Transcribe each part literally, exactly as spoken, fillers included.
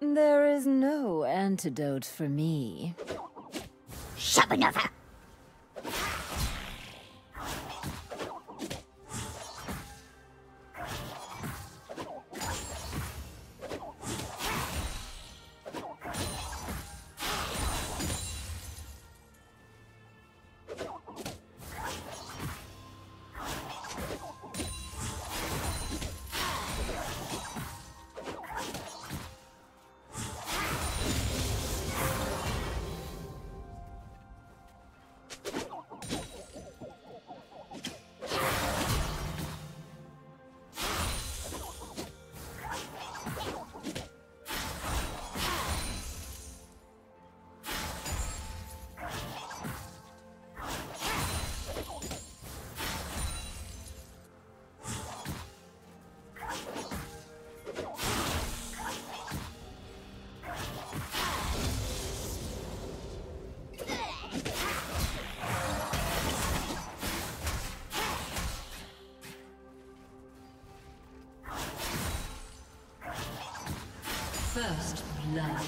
There is no antidote for me. Shabanova! First blood.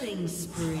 Killing spree.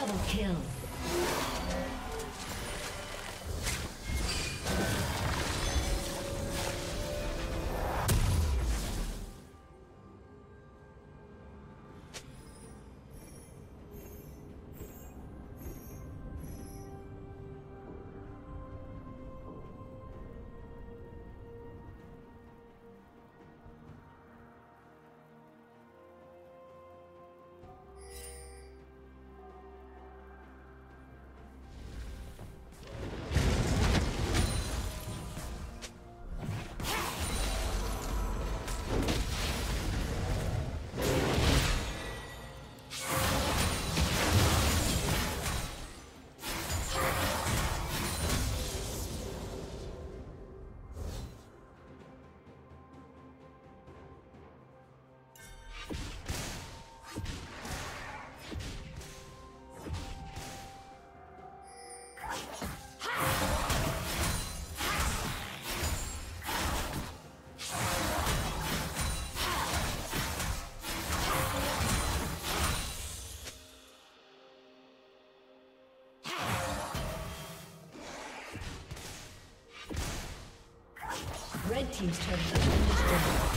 Double kill. Red team's turret has been destroyed.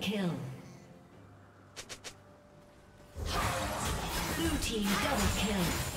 Kill. Blue team double kill.